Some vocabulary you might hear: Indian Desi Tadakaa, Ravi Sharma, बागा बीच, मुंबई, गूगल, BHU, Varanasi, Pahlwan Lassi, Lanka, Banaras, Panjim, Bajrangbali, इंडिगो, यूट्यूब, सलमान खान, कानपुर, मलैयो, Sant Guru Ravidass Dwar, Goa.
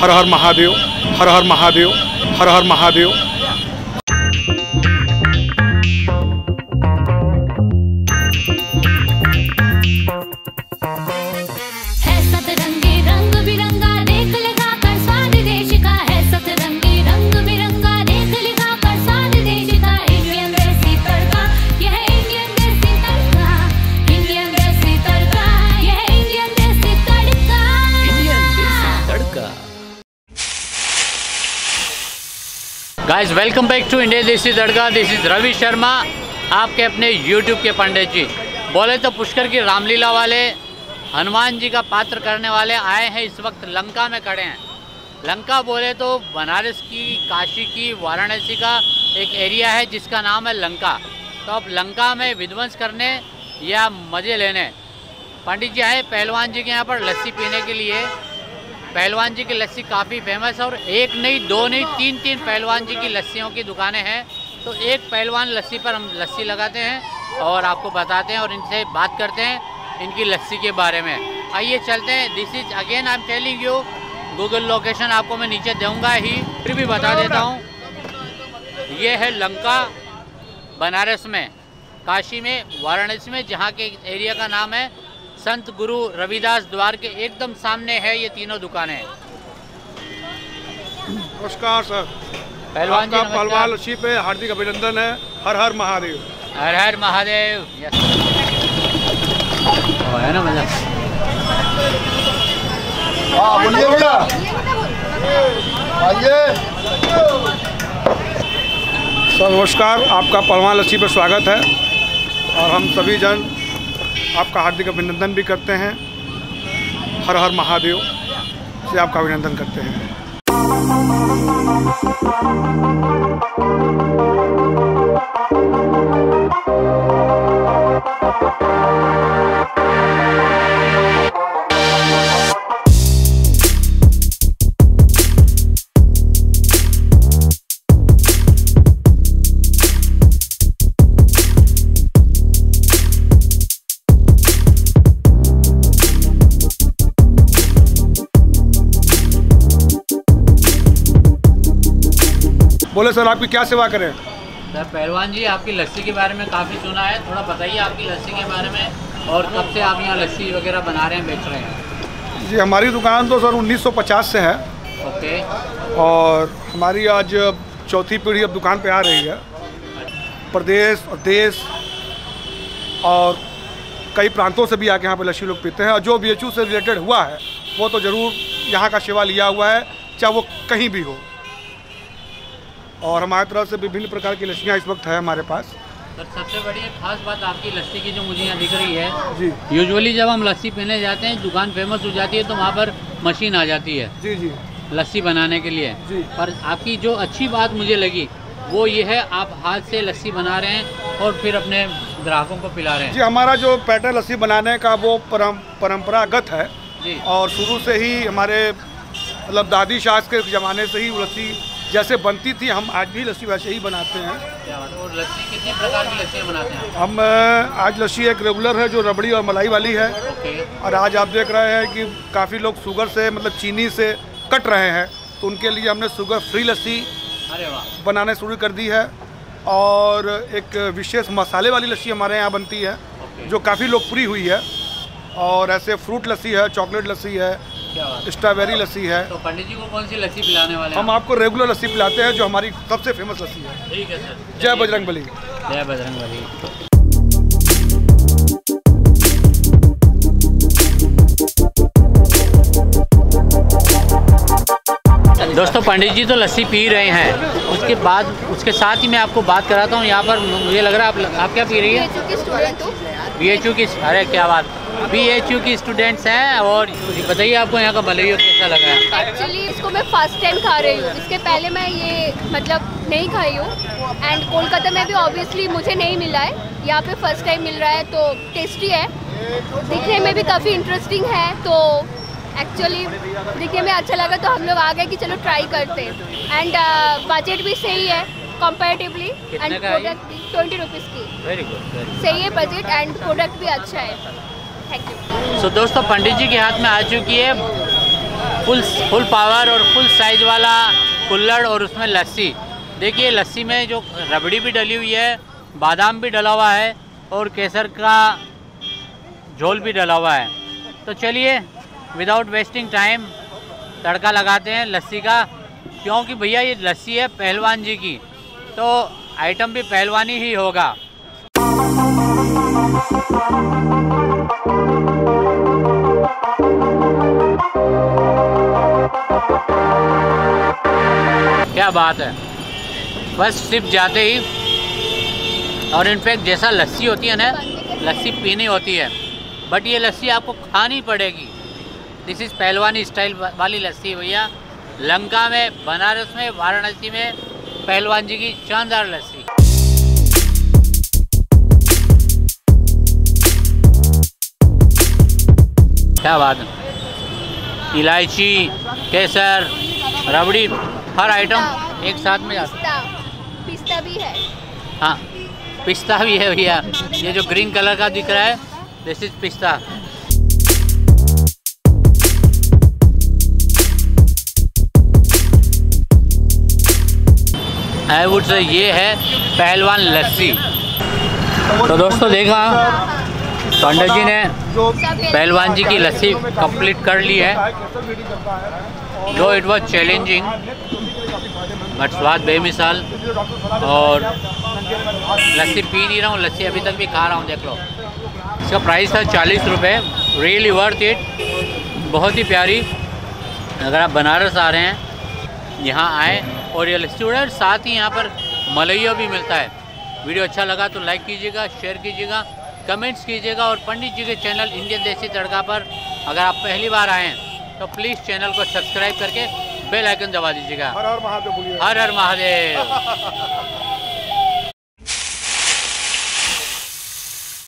हर हर महादेव, हर हर महादेव, हर हर Mahadev. Guys welcome back to Indian देसी तड़का। दिस इज रवि शर्मा, आपके अपने यूट्यूब के पंडित जी। बोले तो पुष्कर की रामलीला वाले हनुमान जी का पात्र करने वाले आए हैं, इस वक्त लंका में खड़े हैं। लंका बोले तो बनारस की, काशी की, वाराणसी का एक एरिया है जिसका नाम है लंका। तो अब लंका में विध्वंस करने या मज़े लेने पंडित जी आए पहलवान जी के यहाँ पर लस्सी पीने के लिए। पहलवान जी की लस्सी काफ़ी फेमस है और एक नहीं, दो नहीं, तीन पहलवान जी की लस्सियों की दुकानें हैं। तो एक पहलवान लस्सी पर हम लस्सी लगाते हैं और आपको बताते हैं और इनसे बात करते हैं इनकी लस्सी के बारे में। आइए चलते हैं। This is again I am telling you, गूगल location आपको मैं नीचे दूंगा ही, फिर भी बता देता हूँ। ये है लंका, बनारस में, काशी में, वाराणसी में, जहाँ के एरिया का नाम है संत गुरु रविदास द्वार के एकदम सामने है ये तीनों दुकानें। नमस्कार सर, पहलवान जी पहलवान लस्सी पे हार्दिक अभिनंदन है। हर हर महादेव, हर हर महादेव। है ना मजा? बोलिए भैया, आइए। सर नमस्कार, आपका पहलवान लस्सी पर स्वागत है और हम सभी जन आपका हार्दिक अभिनंदन भी करते हैं। हर हर महादेव से आपका अभिनंदन करते हैं। बोले सर, आपकी क्या सेवा करें? सर पहलवान जी, आपकी लस्सी के बारे में काफ़ी सुना है, थोड़ा बताइए आपकी लस्सी के बारे में और कब से आप यहाँ लस्सी वगैरह बना रहे हैं, बेच रहे हैं? जी हमारी दुकान तो सर 1950 से है। ओके। और हमारी आज चौथी पीढ़ी अब दुकान पे आ रही है। प्रदेश और देश और कई प्रांतों से भी आके यहाँ पर लस्सी लोग पीते हैं और जो BHU से रिलेटेड हुआ है वो तो ज़रूर यहाँ का सेवा लिया हुआ है, चाहे वो कहीं भी हो। और हमारी तरफ से विभिन्न प्रकार की लस्सियाँ इस वक्त है हमारे पास। सर सबसे बड़ी खास बात आपकी लस्सी की जो मुझे यहाँ दिख रही है जी, यूजुअली जब हम लस्सी पीने जाते हैं, दुकान फेमस हो जाती है तो वहाँ पर मशीन आ जाती है जी जी लस्सी बनाने के लिए जी। पर आपकी जो अच्छी बात मुझे लगी वो ये है, आप हाथ से लस्सी बना रहे हैं और फिर अपने ग्राहकों को पिला रहे हैं। जी हमारा जो पैटर्न लस्सी बनाने का वो परम्परागत है जी, और शुरू से ही हमारे मतलब दादी शाह के ज़माने से ही लस्सी जैसे बनती थी हम आज भी लस्सी वैसे ही बनाते हैं। और लस्सी कितने प्रकार की लस्सी बनाते हैं? हम आज लस्सी एक रेगुलर है जो रबड़ी और मलाई वाली है। ओके। और आज आप देख रहे हैं कि काफ़ी लोग शुगर से मतलब चीनी से कट रहे हैं, तो उनके लिए हमने शुगर फ्री लस्सी बनाने शुरू कर दी है। और एक विशेष मसाले वाली लस्सी हमारे यहाँ बनती है जो काफ़ी लोकप्रिय हुई है। और ऐसे फ्रूट लस्सी है, चॉकलेट लस्सी है, स्ट्रॉबेरी लस्सी है। तो पंडित जी को कौन सी लस्सी पिलाने वाले हैं? हम आपको रेगुलर लस्सी पिलाते हैं जो हमारी सबसे फेमस लस्सी है। ठीक है सर, जय बजरंगबली, जय बजरंगबली। दोस्तों पंडित जी तो लस्सी पी रहे हैं, उसके बाद उसके साथ ही मैं आपको बात कराता हूँ। यहाँ पर मुझे लग रहा है आप क्या पी रही है? BHU की। अरे क्या बात, BHU की स्टूडेंट्स हैं। और बताइए आपको यहाँ का मलैयो कैसा लगा है? एक्चुअली इसको मैं फर्स्ट टाइम खा रही हूँ, इसके पहले मैं ये मतलब नहीं खाई हूँ। एंड कोलकाता में भी ऑब्वियसली मुझे नहीं मिला है, यहाँ पे फर्स्ट टाइम मिल रहा है तो टेस्टी है, दिखने में भी काफ़ी इंटरेस्टिंग है। तो एक्चुअली दिखने में अच्छा लगा तो हम लोग आ गए कि चलो ट्राई करते हैं। एंड बजट भी सही है कंपैरेटिवली, एंड प्रोडक्ट भी 20 रुपीज़ की। वेरी गुड, सही है बजट एंड प्रोडक्ट भी अच्छा है। Thank you. सो दोस्तों पंडित जी के हाथ में आ चुकी है फुल पावर और फुल साइज वाला कुल्हड़ और उसमें लस्सी। देखिए लस्सी में जो रबड़ी भी डली हुई है, बादाम भी डला हुआ है और केसर का झोल भी डला हुआ है। तो चलिए विदाउट वेस्टिंग टाइम तड़का लगाते हैं लस्सी का, क्योंकि भैया ये लस्सी है पहलवान जी की तो आइटम भी पहलवानी ही होगा। क्या बात है, बस सिप जाते ही, और इनफैक्ट जैसा लस्सी होती है ना, लस्सी पीनी होती है बट ये लस्सी आपको खानी पड़ेगी। दिस इज़ पहलवानी स्टाइल वाली लस्सी भैया, लंका में, बनारस में, वाराणसी में पहलवान जी की शानदार लस्सी। क्या बात है, इलायची, केसर, रबड़ी, हर आइटम एक साथ में आता है। पिस्ता भी है, हाँ पिस्ता भी है भैया, ये जो ग्रीन कलर का दिख रहा है दिस इज पिस्ता। आई वुड से ये है पहलवान लस्सी। तो दोस्तों देखा पंडित जी ने पहलवान जी की लस्सी कंप्लीट कर ली है, जो इट वॉज चैलेंजिंग बट स्वाद बेमिसाल। और लस्सी पी नहीं रहा हूँ, लस्सी अभी तक भी खा रहा हूँ, देख लो। इसका प्राइस था 40 रुपये, रियली वर्थ इट, बहुत ही प्यारी। अगर आप बनारस आ रहे हैं यहाँ आए और ये लस्सी उड़ाए, साथ ही यहाँ पर मलैयो भी मिलता है। वीडियो अच्छा लगा तो लाइक कीजिएगा, शेयर कीजिएगा, कमेंट्स कीजिएगा। और पंडित जी के चैनल इंडियन देसी तड़का पर अगर आप पहली बार आए हैं तो प्लीज़ चैनल को सब्सक्राइब करके बेल आइकन दबा दीजिएगा। हर हर महादेव।